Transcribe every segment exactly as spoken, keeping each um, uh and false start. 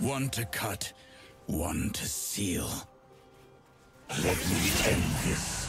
One to cut, one to seal. Let me end this.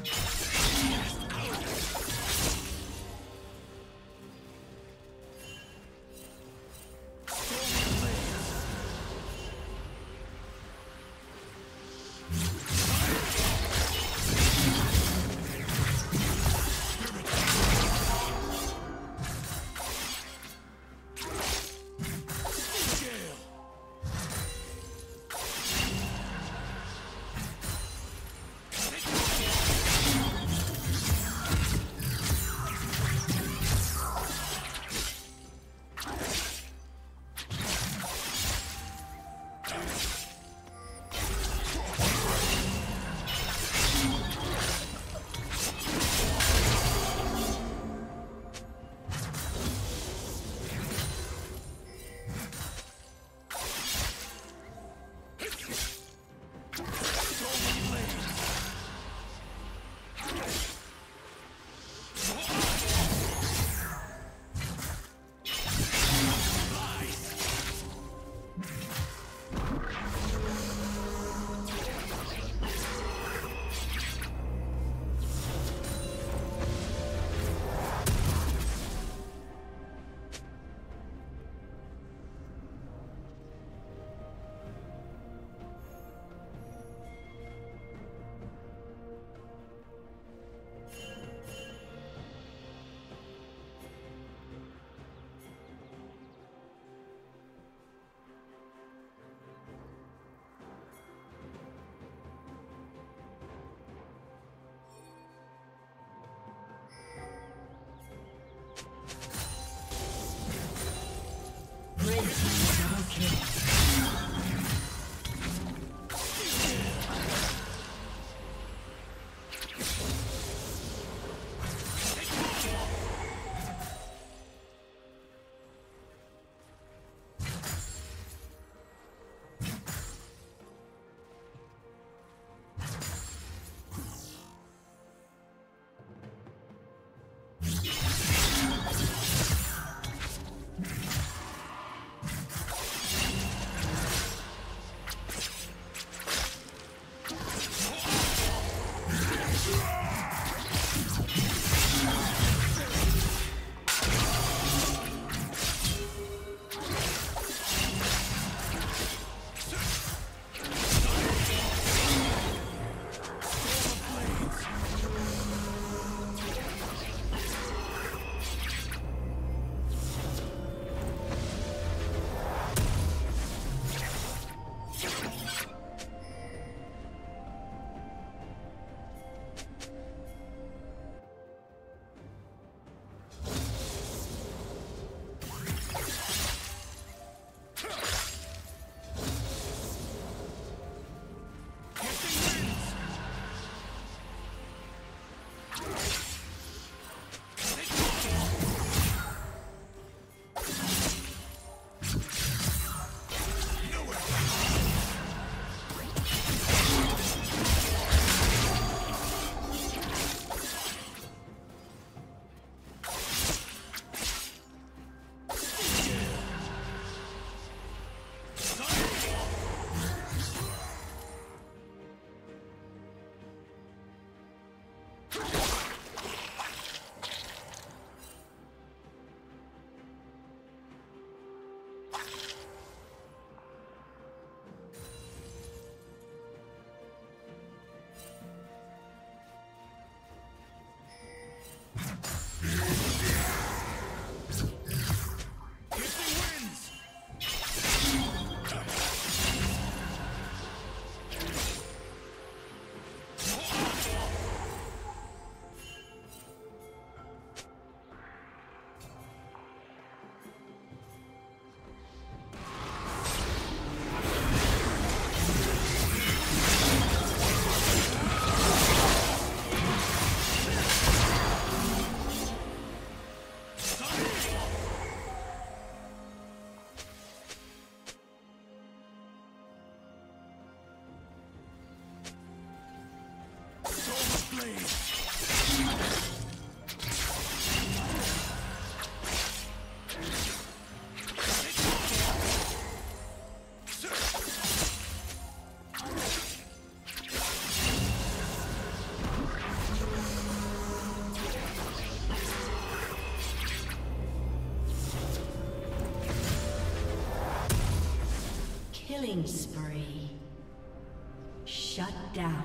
You Killing spree. Shut down.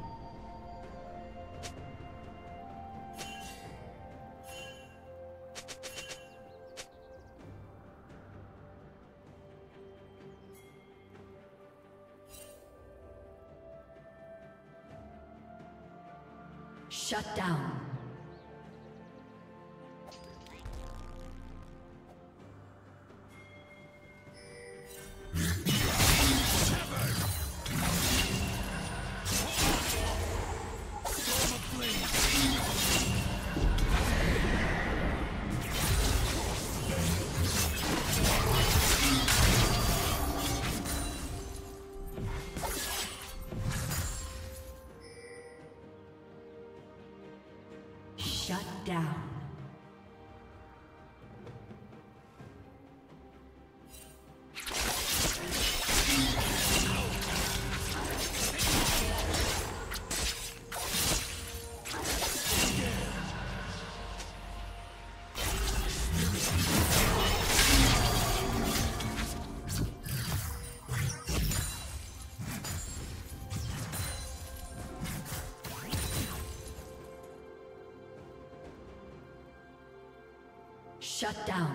Shut down. Shut down.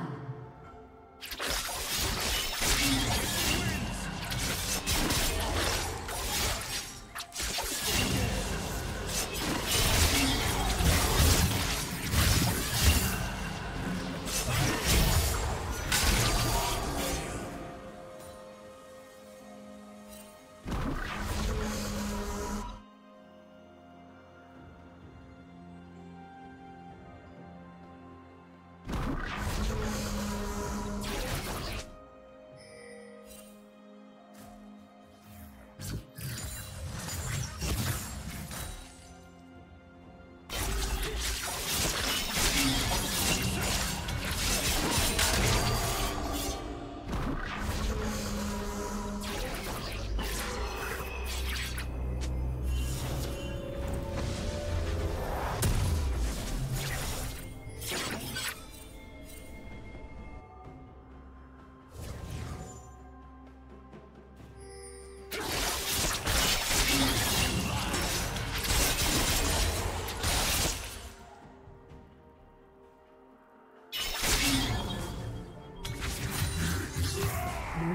Blue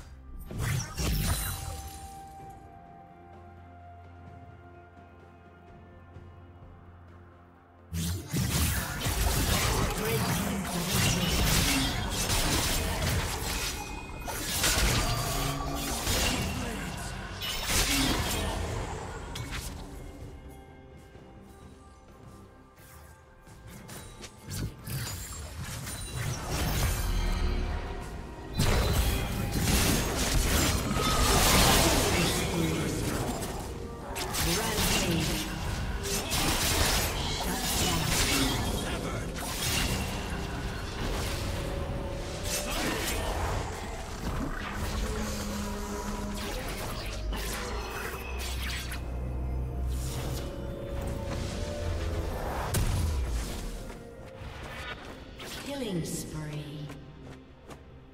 Spree.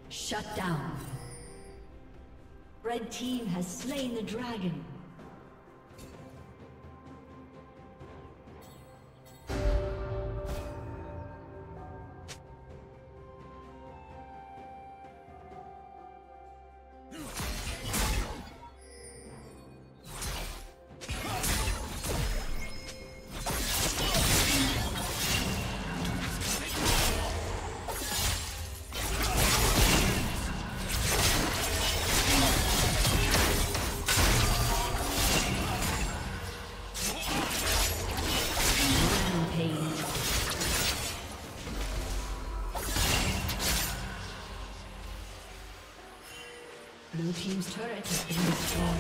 Shut down. Red team has slain the dragon. Blue team's turret has been destroyed.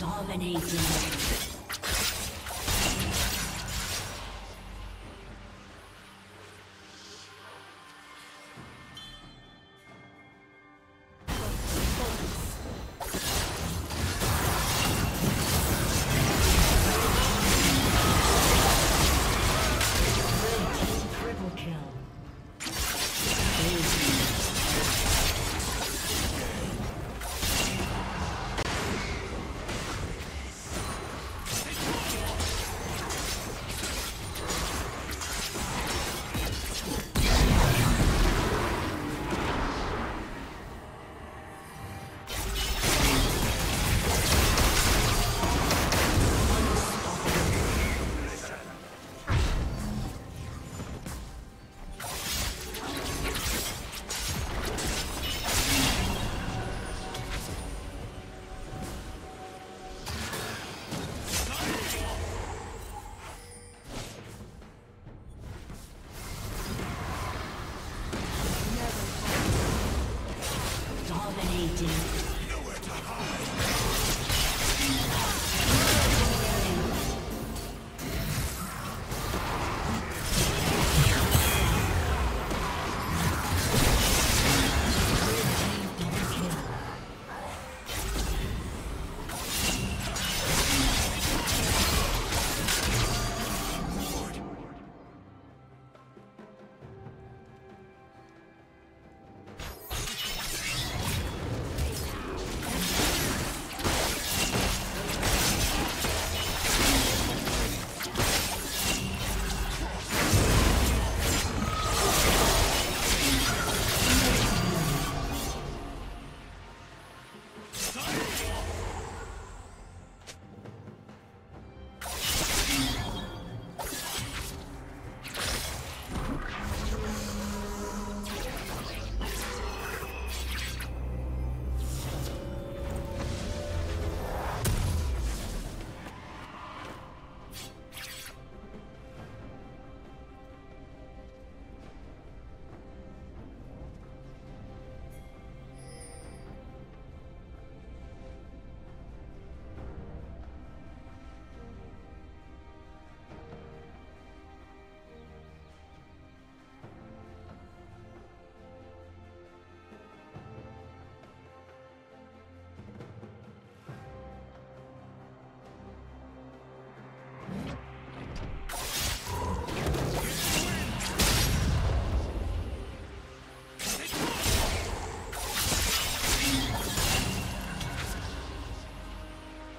Dominating.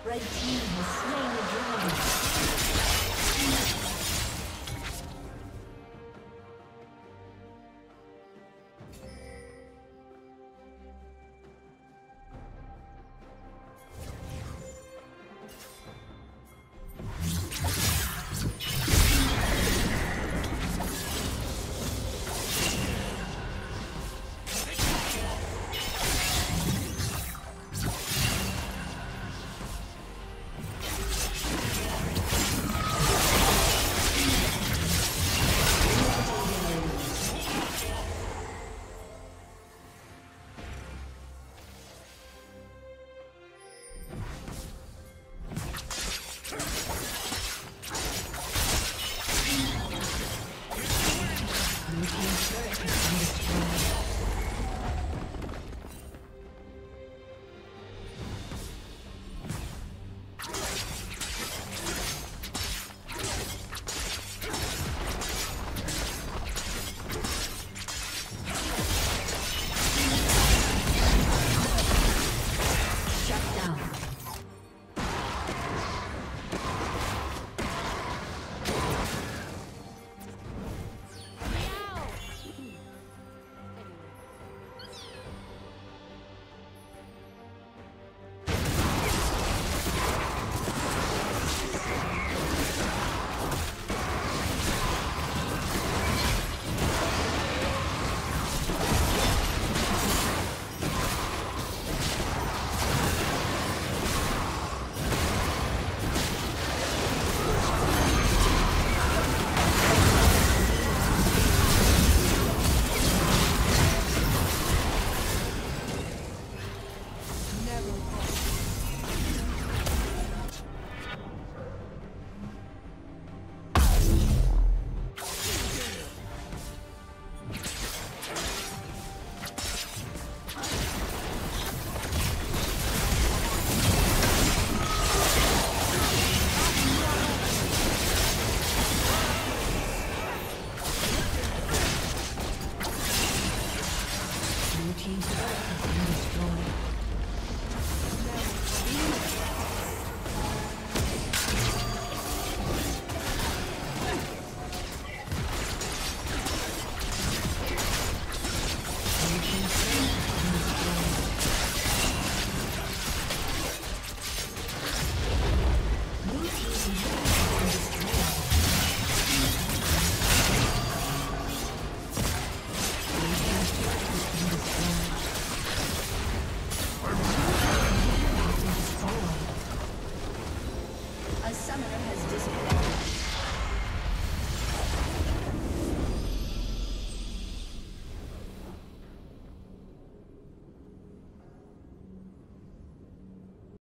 Red team has slain the dragon. Thank you.